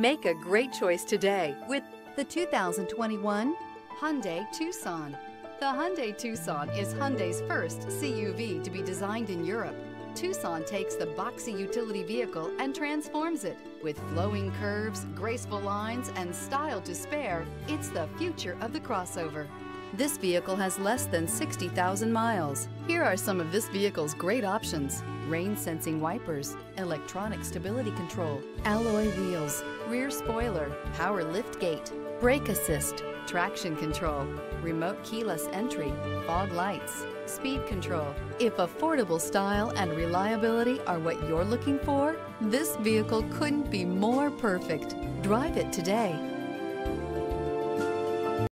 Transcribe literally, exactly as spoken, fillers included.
Make a great choice today with the two thousand twenty-one Hyundai Tucson. The Hyundai Tucson is Hyundai's first C U V to be designed in Europe. Tucson takes the boxy utility vehicle and transforms it. With flowing curves, graceful lines, and style to spare, it's the future of the crossover. This vehicle has less than sixty thousand miles. Here are some of this vehicle's great options: rain sensing wipers, electronic stability control, alloy wheels, rear spoiler, power lift gate, brake assist, traction control, remote keyless entry, fog lights, speed control. If affordable style and reliability are what you're looking for, this vehicle couldn't be more perfect. Drive it today.